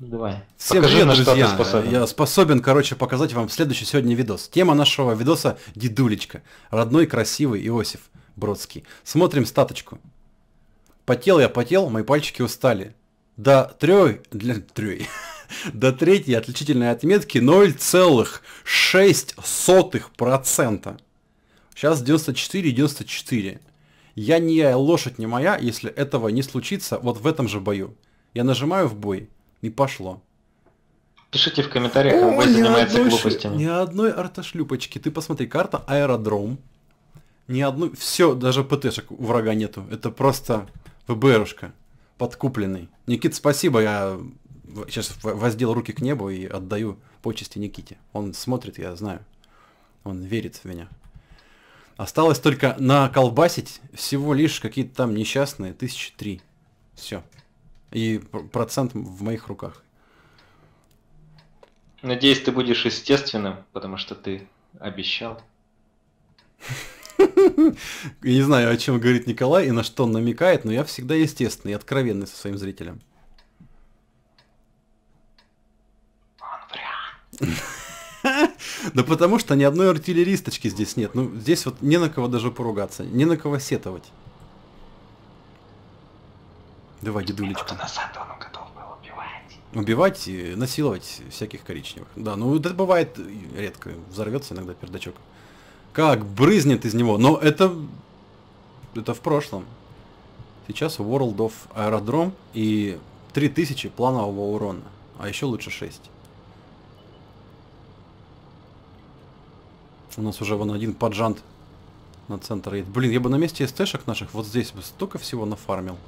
Давай. Всем привет, друзья. Я способен, короче, показать вам следующий сегодня видос. Тема нашего видоса — дедулечка. Родной, красивый Иосиф Бродский. Смотрим статочку. Потел я, потел, мои пальчики устали. До третьей отличительной отметки 0,6%. Сейчас 94,94. Я не я, лошадь не моя, если этого не случится вот в этом же бою. Я нажимаю в бой. И пошло. Пишите в комментариях, как бой занимается глупостями. Ни одной артошлюпочки. Ты посмотри, карта аэродром. Ни одной... Все, даже ПТ-шек у врага нету. Это просто ВБРушка. Подкупленный. Никит, спасибо. Я сейчас воздел руки к небу и отдаю почести Никите. Он смотрит, я знаю. Он верит в меня. Осталось только наколбасить всего лишь какие-то там несчастные 1003. Все. И процент в моих руках. Надеюсь, ты будешь естественным, потому что ты обещал. Я не знаю, о чем говорит Николай и на что он намекает, но я всегда естественный и откровенный со своим зрителем. Он вряд. Да потому что ни одной артиллеристочки здесь нет. Ну, здесь вот не на кого даже поругаться, не на кого сетовать. Давай, дедулечка. Минуту назад он готов был убивать. Убивать и насиловать всяких коричневых. Да, ну это бывает редко. Взорвется иногда пердачок. Как брызнет из него. Но это... Это в прошлом. Сейчас World of Aerodrome и 3000 планового урона. А еще лучше 6. У нас уже вон один поджант на центр едет. Блин, я бы на месте СТ-шек наших вот здесь бы столько всего нафармил.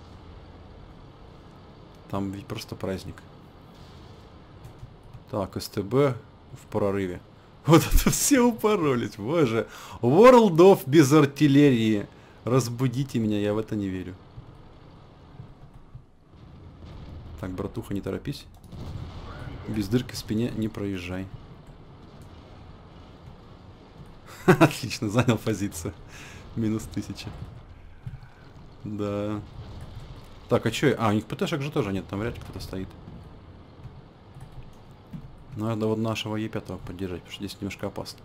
Там ведь просто праздник. Так, СТБ в прорыве. Вот это все упоролись, боже. World of без артиллерии. Разбудите меня, я в это не верю. Так, братуха, не торопись. Без дырки в спине не проезжай. Отлично, занял позицию. -1000. Да... Так, а чё? А, у них ПТ-шек же тоже нет, там вряд ли кто-то стоит. Надо вот нашего Е5 поддержать, потому что здесь немножко опасно.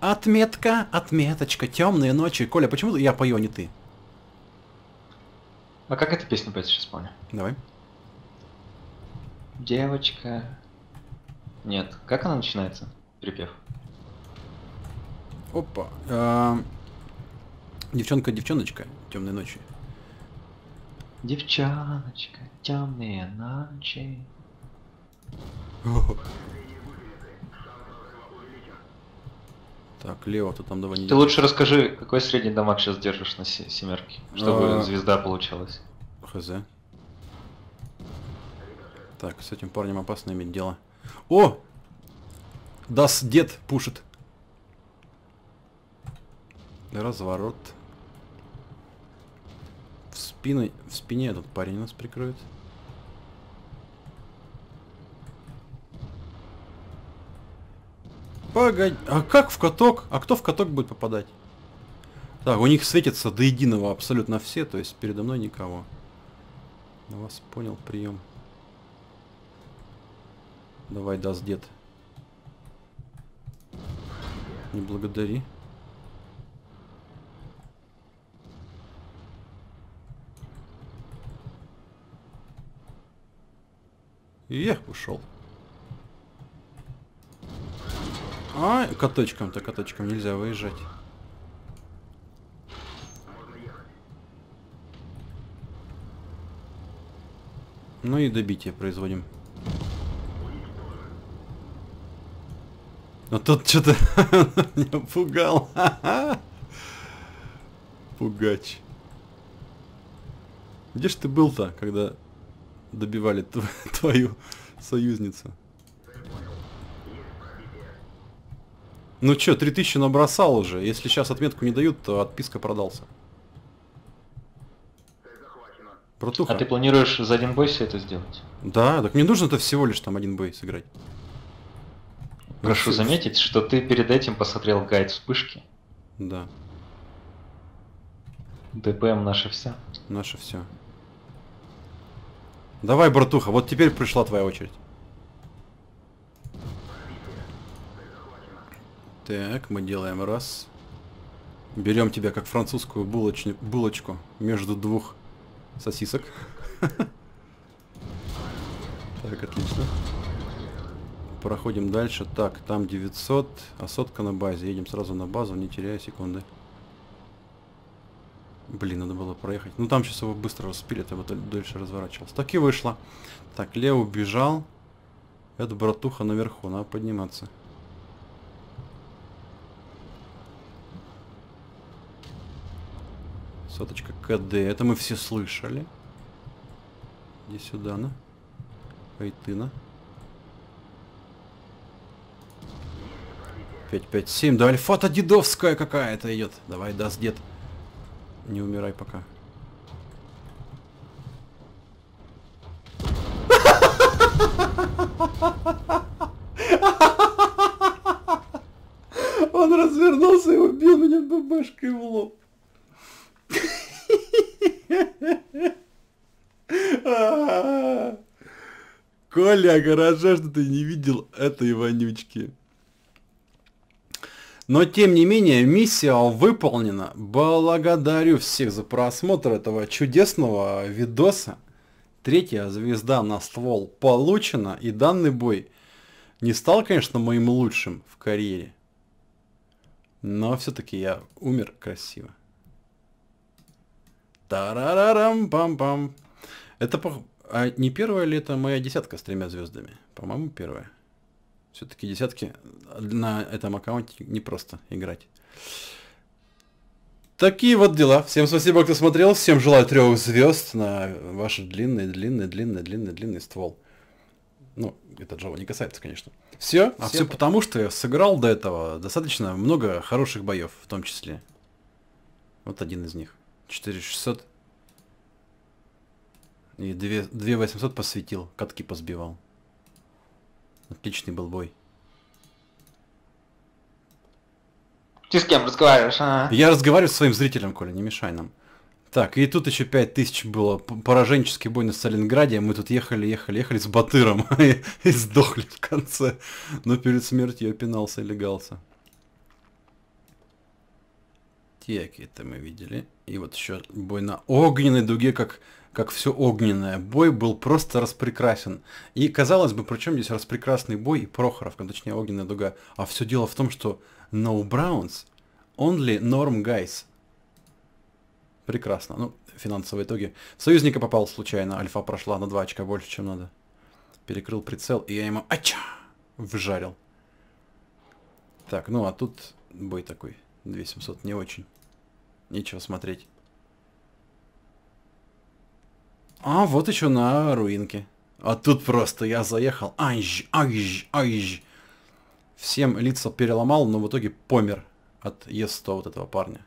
Отметка, отметочка, темные ночи. Коля, почему я пою, а не ты? А как эта песня поется, сейчас помню? Давай. Девочка... Нет. Как она начинается? Припев. Опа. Девчонка, девчоночка, темные ночи. Девчоночка, темные ночи. Так, лево-то там давай не... Ты лучше расскажи, какой средний дамаг сейчас держишь на семерке, чтобы звезда получалась. Хз. Так, с этим парнем опасно иметь дело. О! Дас дед пушит. Разворот. В спине этот парень нас прикроет. Погоди. А как в каток? А кто в каток будет попадать? Так, у них светятся до единого абсолютно все, то есть передо мной никого. Я вас понял, прием. Давай, даст дед. Не благодари. Ех, ушел. А, каточком-то, каточком нельзя выезжать. Ну и добитие производим. Но тот что-то меня пугал. Пугач. Где ж ты был-то, когда добивали твою союзницу? Ну чё, 3000 набросал уже. Если сейчас отметку не дают, то отписка продался. Протуха. А ты планируешь за один бой все это сделать? Да, так мне нужно-то всего лишь там один бой сыграть. Прошу заметить, что ты перед этим посмотрел гайд вспышки. Да. ДПМ наша вся. Наша вся. Давай, братуха, вот теперь пришла твоя очередь. Так, мы делаем раз. Берем тебя как французскую булочку между двух сосисок. Так, отлично. Проходим дальше. Так, там 900, а сотка на базе. Едем сразу на базу, не теряя секунды. Блин, надо было проехать. Ну, там сейчас его быстро распилят, я вот дальше разворачивался. Так и вышло. Так, Лео убежал. Это братуха наверху, надо подниматься. Соточка КД, это мы все слышали. Иди сюда, на. Айтына. 557, да альфа-то дедовская какая-то идет. Давай, даст дед. Не умирай пока. Он развернулся и убил меня бабашкой в лоб. Коля, гаража, что ты не видел этой вонючки. Но, тем не менее, миссия выполнена. Благодарю всех за просмотр этого чудесного видоса. Третья звезда на ствол получена. И данный бой не стал, конечно, моим лучшим в карьере. Но все-таки я умер красиво. Тарарарам-пам-пам. Это а не первая ли это моя десятка с 3 звездами? По-моему, первая. Все-таки десятки на этом аккаунте непросто играть. Такие вот дела. Всем спасибо, кто смотрел. Всем желаю 3 звезд на ваш длинный ствол. Ну, это Java не касается, конечно. Все. А все потому, что я сыграл до этого достаточно много хороших боев, в том числе. Вот один из них. 4600. И 2800 посвятил. Катки позбивал. Отличный был бой. Ты с кем разговариваешь? А? Я разговариваю со своим зрителем, Коля, не мешай нам. Так, и тут еще 5000 было. Пораженческий бой на Сталинграде. Мы тут ехали с Батыром и сдохли в конце. Но перед смертью я пинался и легался. Так, это мы видели. И вот еще бой на огненной дуге, как все огненное. Бой был просто распрекрасен. И, казалось бы, причем здесь распрекрасный бой и Прохоровка, точнее, огненная дуга. А все дело в том, что no browns, only norm guys. Прекрасно. Ну, финансовые итоги. В союзника попал случайно. Альфа прошла на 2 очка больше, чем надо. Перекрыл прицел, и я ему ача! Вжарил. Так, ну а тут бой такой. 2700 не очень. Нечего смотреть. А вот еще на руинке. А тут просто я заехал. Айж. Всем лица переломал, но в итоге помер от Е100 вот этого парня.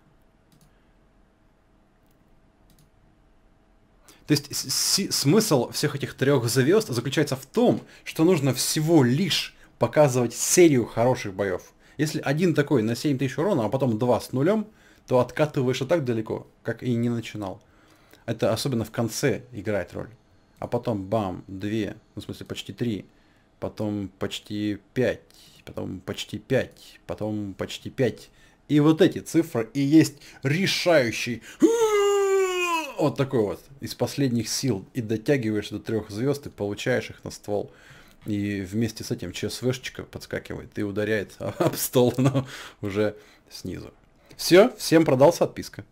То есть смысл всех этих 3 звезд заключается в том, что нужно всего лишь показывать серию хороших боев. Если один такой на 7000 урона, а потом 2 с нулем, то откатываешь и так далеко, как и не начинал. Это особенно в конце играет роль. А потом бам, 2, ну в смысле почти 3, потом почти 5, потом почти 5, потом почти 5. И вот эти цифры и есть решающий вот такой вот из последних сил. И дотягиваешь до 3 звезд и получаешь их на ствол. И вместе с этим ЧСВшечка подскакивает и ударяет об стол, но уже снизу. Все, всем продался, отписка.